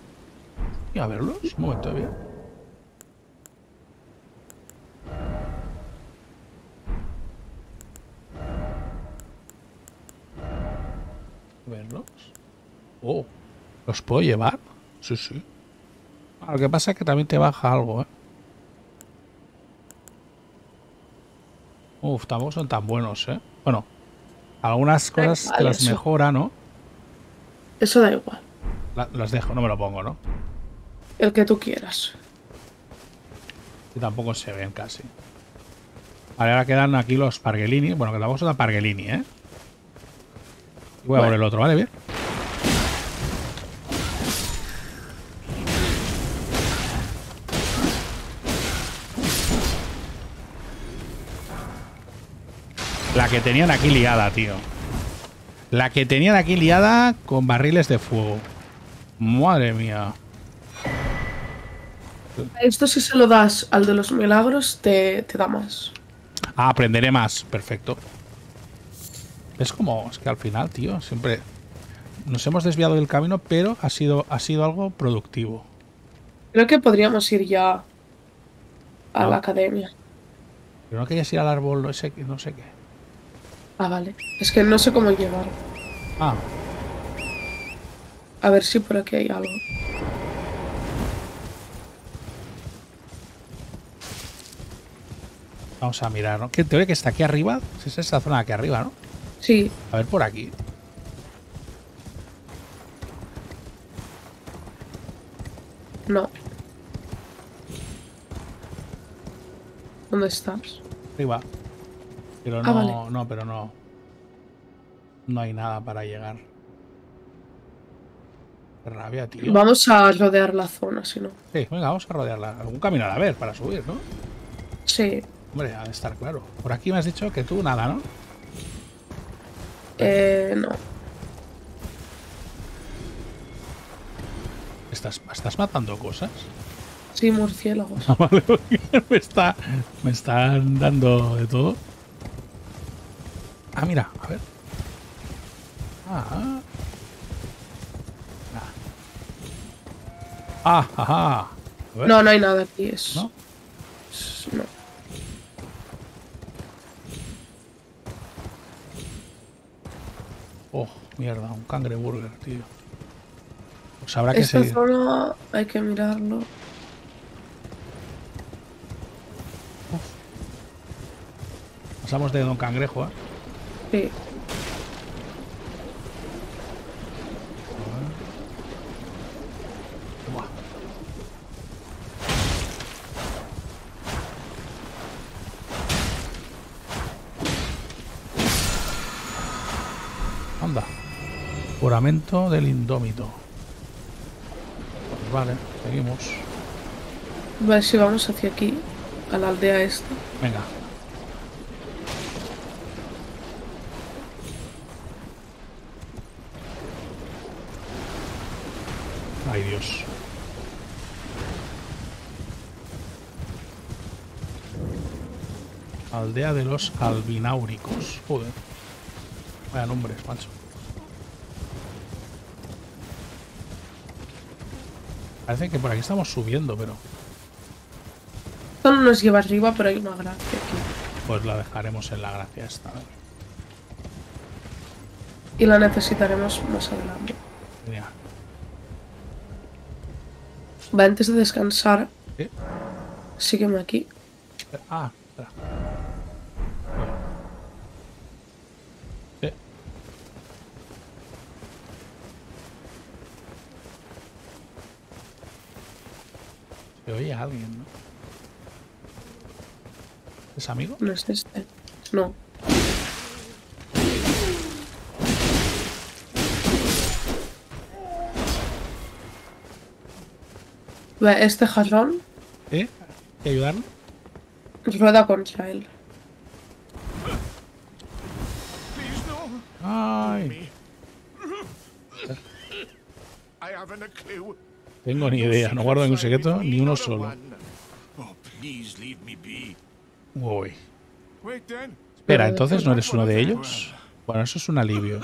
Y a verlos. Un momento, bien. Verlos. Oh. ¿Los puedo llevar? Sí, sí. Lo que pasa es que también te baja algo, eh. Uf, tampoco son tan buenos, eh. Bueno. Algunas cosas vale, te las mejora, ¿no? Eso da igual. Las dejo, no me lo pongo, ¿no? El que tú quieras. Y tampoco se ven casi. Vale, ahora quedan aquí los pargelini. Bueno, que la voz da pargelini, ¿eh? Y voy a por el otro, ¿vale? Bien. La que tenían aquí liada, tío. La que tenían aquí liada con barriles de fuego. Madre mía. Esto si se lo das al de los milagros, te da más. Ah, aprenderé más. Perfecto. Es como... Es que al final, tío, siempre... Nos hemos desviado del camino, pero ha sido algo productivo. Creo que podríamos ir ya a la academia. Pero no querías ir al árbol, no sé qué. Ah, vale. Es que no sé cómo llevar. Ah. A ver si por aquí hay algo. Vamos a mirar, ¿no? Que te veo que está aquí arriba. Es esta zona de aquí arriba, ¿no? Sí. A ver por aquí. No. ¿Dónde estás? Arriba. Pero no, vale. No, pero no. No hay nada para llegar. Qué rabia, tío. Vamos a rodear la zona, si no. Sí, venga, vamos a rodearla. Algún camino a ver para subir, ¿no? Sí. Hombre, ha de estar claro. Por aquí me has dicho que tú nada, ¿no? No. ¿Estás matando cosas? Sí, murciélagos. Ah, vale, me están dando de todo. Ah, mira, a ver. A ver. No, no hay nada aquí. ¿No? No. Oh, mierda, un cangreburger, tío. Pues habrá que seguir. Esta zona hay que mirarlo. Uf. Pasamos de Don Cangrejo, ¿eh? Sí. Anda. Juramento del Indómito. Pues vale, seguimos. Vale, si vamos hacia aquí, a la aldea esta. Venga. Ay, Dios. Aldea de los albináuricos. Joder. Vaya nombres, macho. Parece que por aquí estamos subiendo, pero... Solo nos lleva arriba, pero hay una gracia aquí. Pues la dejaremos en la gracia esta. Y la necesitaremos más adelante. Yeah. Va, antes de descansar. ¿Sí? Sígueme aquí. Ah, espera. Bueno. Sí. Se oye a alguien, ¿no? ¿Es amigo? No es este. No. Este jarrón. ¿Eh? ¿Te ayudaron? Rueda contra él. Ay. Tengo ni idea, no guardo ningún secreto, ni uno solo. Uy. Espera, ¿entonces no eres uno de ellos? Bueno, eso es un alivio.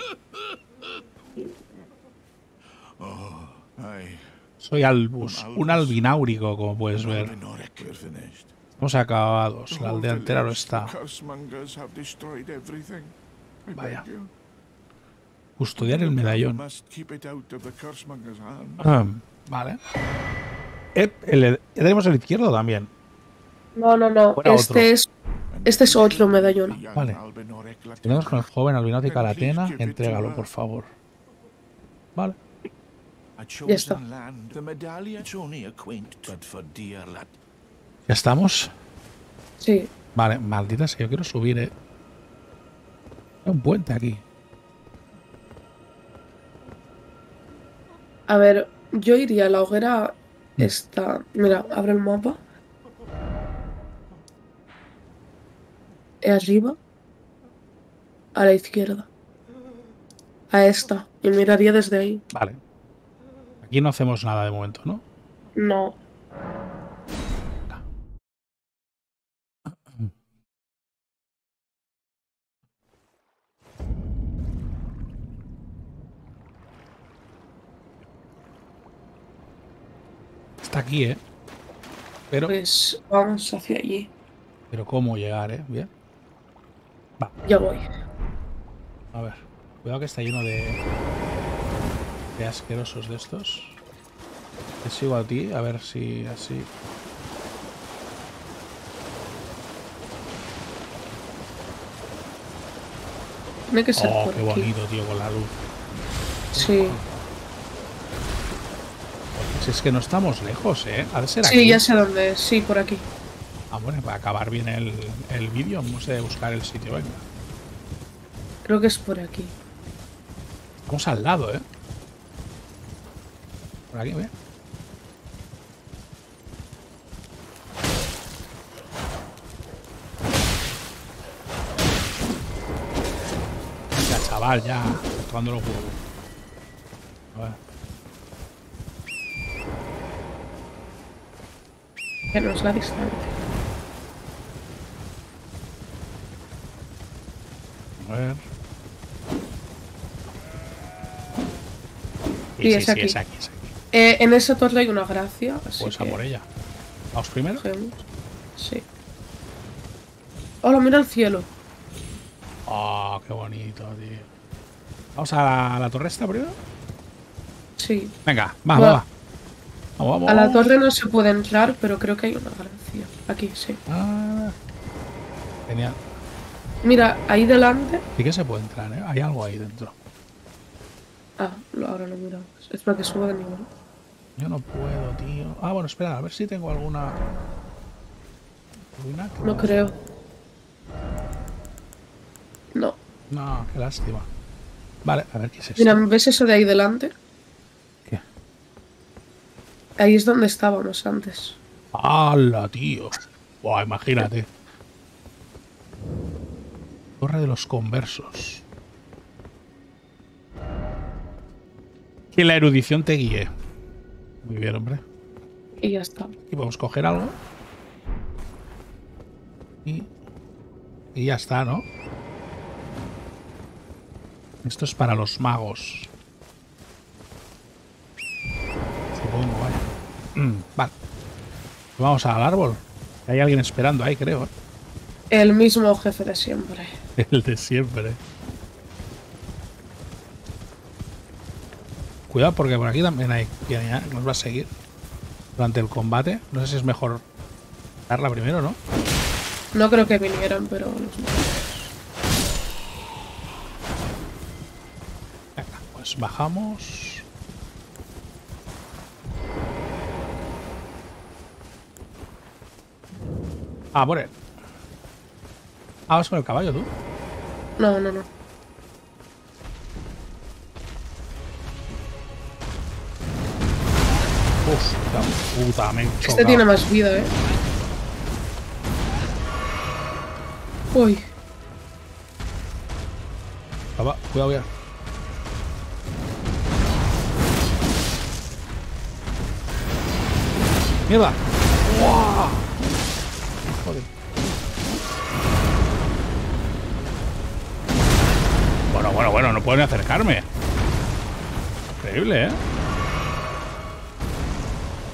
Soy Albus, un albináurico, como puedes ver. Estamos acabados, la aldea entera lo está. Vaya. Custodiar el medallón. Vale. ¿Le daremos el izquierdo también? No, no, no. Este es otro medallón. Vale. Tenemos con el joven albináutica Latena. Entrégalo, por favor. Vale. Ya está. ¿Ya estamos? Sí. Vale, maldita sea, yo quiero subir, Hay un puente aquí. A ver, yo iría a la hoguera esta. Mira, abre el mapa. Arriba. A la izquierda. A esta. Y miraría desde ahí. Vale. Aquí no hacemos nada de momento, ¿no? No. Está aquí, ¿eh? Pero... pues vamos hacia allí. Pero ¿cómo llegar, eh? Bien. Va. Ya voy. A ver. Cuidado que está lleno de asquerosos de estos. Te sigo a ti, a ver si así... Tiene que ser por aquí. Qué bonito, tío, con la luz. Sí. Si es que no estamos lejos, ¿eh? Ha de ser aquí. Sí, ya sé dónde es. Sí, por aquí. Ah, bueno, para acabar bien el vídeo, hemos de buscar el sitio, venga. Creo que es por aquí. Estamos al lado, ¿eh? Por aquí, ¿ve? Ya, chaval, ya. Tocando los huevos. A ver. Que no es la distancia. A ver. Sí, es aquí. Es aquí. En esa torre hay una gracia. Así pues a por ella. ¿Vamos primero? Sí. Hola, mira el cielo. Oh, qué bonito, tío. ¿Vamos a la torre esta primero? Sí. Venga, va. Vamos. A la torre no se puede entrar, pero creo que hay una gracia. Aquí, sí. Ah, genial. Mira, ahí delante. Sí que se puede entrar, ¿eh? Hay algo ahí dentro. Ah, ahora lo miramos. Espera que suba de nivel. Yo no puedo, tío. Ah, bueno, espera, a ver si tengo alguna... ¿Ruina? No creo. No. No, qué lástima. Vale, a ver qué es esto. Mira, ¿ves eso de ahí delante? ¿Qué? Ahí es donde estábamos antes. ¡Hala, tío! Buah, imagínate. Torre de los conversos. Que la erudición te guíe. Muy bien, hombre. Y ya está. Y podemos coger algo. Y ya está, ¿no? Esto es para los magos. Supongo, vaya. Vale. Vamos al árbol. Hay alguien esperando ahí, creo. El mismo jefe de siempre. El de siempre. Cuidado porque por aquí también hay quien nos va a seguir durante el combate. No sé si es mejor darla primero, ¿no? No creo que vinieran, pero... Venga, pues bajamos. Ah, por él. Ah, vas con el caballo, tú. No, no, no. Hostia puta, me he chocado. Este tiene más vida, eh. Uy. Papá, cuidado ya. ¡Mierda! ¡Wow! Joder. Bueno, no puedo ni acercarme. Increíble, eh.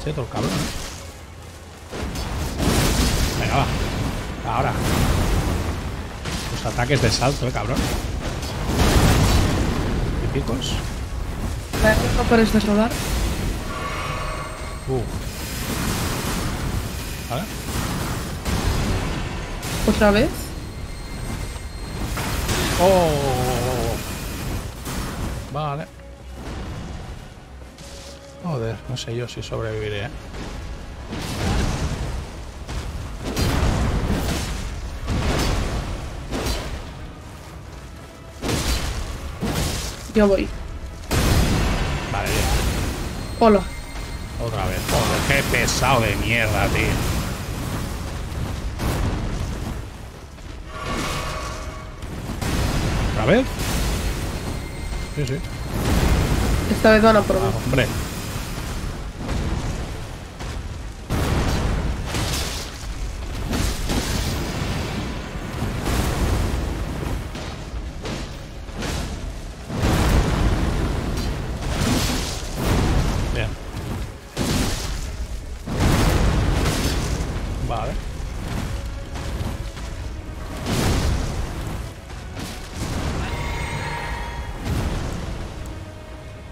Cheto, el cabrón. Venga, va. Ahora. Los ataques de salto, cabrón. ¿Qué picos? No pares de rodar. A ver. ¿Otra vez? Oh. Vale. Joder, no sé yo si sobreviviré, ¿eh? Yo voy. Vale. Hola. Otra vez. Joder, qué pesado de mierda, tío. ¿A ver? Sí, sí. Esta vez van a probar. Ah, hombre. Bien. Vale.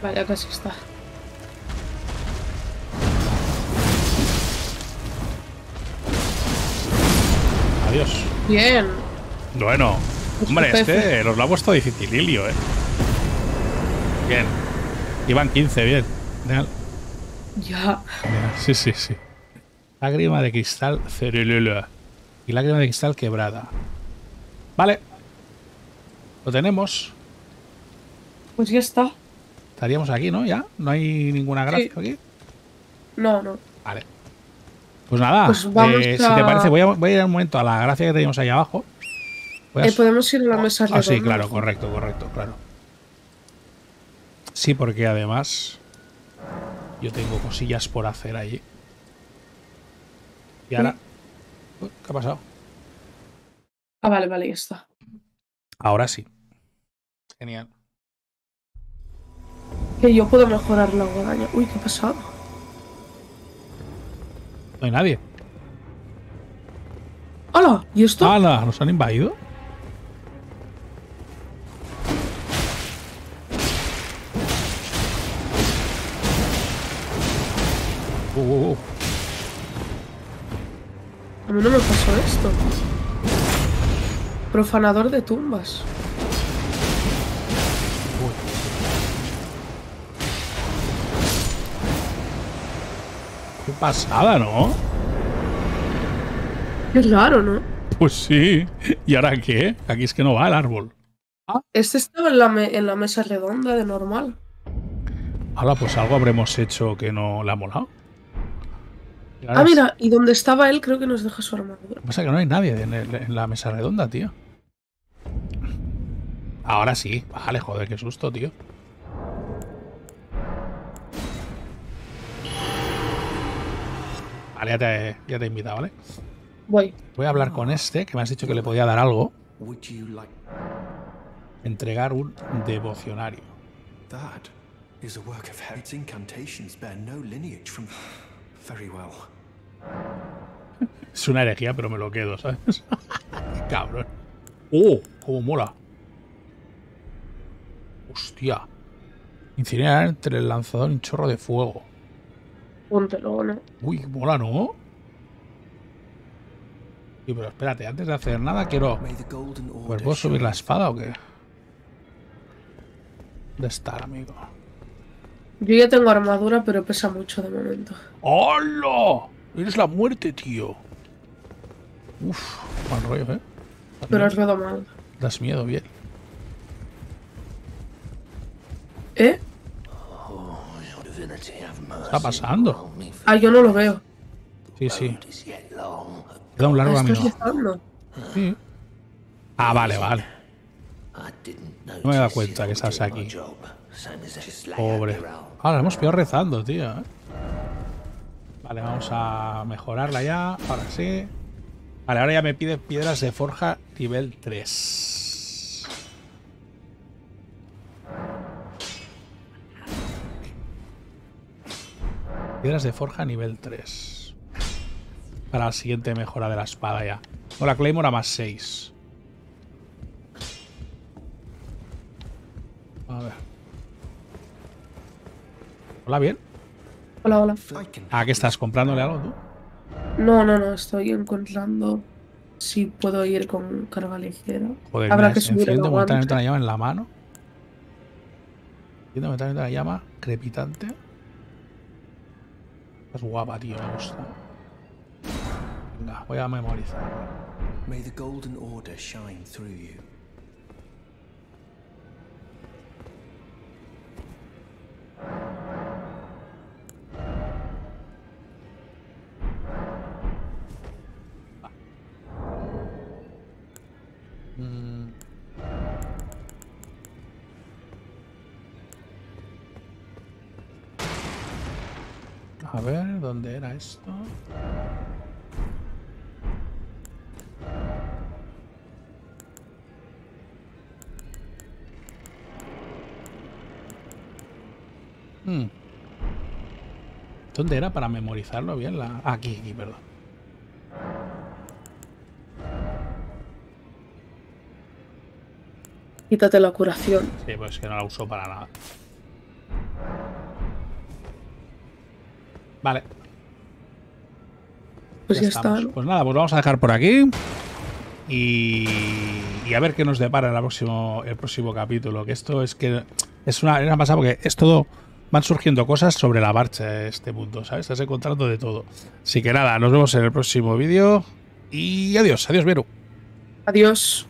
Vale, casi está. Adiós. Bien. Bueno. Pues hombre, este nos lo ha puesto difícil, Ilio, eh. Bien. Iban 15, bien. Real. Ya. Sí, sí, sí. Lágrima de cristal cerulula. Y lágrima de cristal quebrada. Vale. Lo tenemos. Pues ya está. Estaríamos aquí, ¿no? ¿Ya? ¿No hay ninguna gracia sí. Aquí? No, no. Vale. Pues nada, pues vamos a... si te parece, voy a ir un momento a la gracia que teníamos ahí abajo. Podemos ir a la mesa redonda. Ah, sí, claro, correcto, claro. Sí, porque además yo tengo cosillas por hacer allí. Y ahora... Uy, ¿qué ha pasado? Ah, vale, ya está. Ahora sí. Genial. Que yo puedo mejorar la guadaña. Uy, ¿qué ha pasado? No hay nadie. ¡Hala! ¿Y esto? ¡Hala! ¿Nos han invadido? A mí no me pasó esto. Profanador de tumbas. Pasada, ¿no? Es raro, ¿no? Pues sí. ¿Y ahora qué? Aquí es que no va el árbol. ¿Ah? Este estaba en la mesa redonda de normal. Ahora pues algo habremos hecho que no le ha molado. Ah, mira, y donde estaba él creo que nos deja su armadura. Lo que pasa es que no hay nadie en la mesa redonda, tío. Ahora sí. Vale, joder, qué susto, tío. Vale, ya te he invitado, ¿vale? Voy a hablar con este, que me has dicho que le podía dar algo. Entregar un devocionario. Es una herejía, pero me lo quedo, ¿sabes? Cabrón. ¡Oh! ¡Cómo mola! ¡Hostia! Incinerar entre el lanzador un chorro de fuego. Póntelo, ¿no? Uy, mola, ¿no? Sí, pero espérate, antes de hacer nada quiero... Pues ¿puedo subir la espada o qué? ¿Dónde está, amigo? Yo ya tengo armadura, pero pesa mucho de momento. ¡Hola! Eres la muerte, tío. Uf, mal rollo, ¿eh? Pero has dado mal. Das miedo, bien. ¿Eh? ¿Qué está pasando? Ah, yo no lo veo. Sí, sí. Te da un largo camino. Sí. Ah, vale, vale. No me he dado cuenta que estás aquí. Pobre. Ahora hemos pillado rezando, tío. Vale, vamos a mejorarla ya. Ahora sí. Vale, ahora ya me pide piedras de forja nivel 3. Piedras de forja nivel 3. Para la siguiente mejora de la espada ya. O la Claymore a más 6. A ver. Hola, ¿bien? Hola, hola. Ah, ¿qué estás? ¿Comprándole algo tú? No, no, no, estoy encontrando si puedo ir con carga ligera. Joder, habrá que subir el guante. Enciendo la llama en la mano. Enciendo la llama crepitante. Es guapa, tío, me gusta. Venga, voy a memorizar. May the golden order shine through you. A ver, ¿dónde era esto? ¿Dónde era para memorizarlo bien? La... Ah, aquí, aquí, perdón. Quítate la curación. Sí, pues que no la uso para nada. Vale. Pues ya está. Pues nada, pues vamos a dejar por aquí. Y a ver qué nos depara el próximo capítulo. Que esto es que... Es una pasada porque es todo... Van surgiendo cosas sobre la marcha este mundo, ¿sabes? Estás encontrando de todo. Así que nada, nos vemos en el próximo vídeo. Y adiós, adiós, Bieru. Adiós.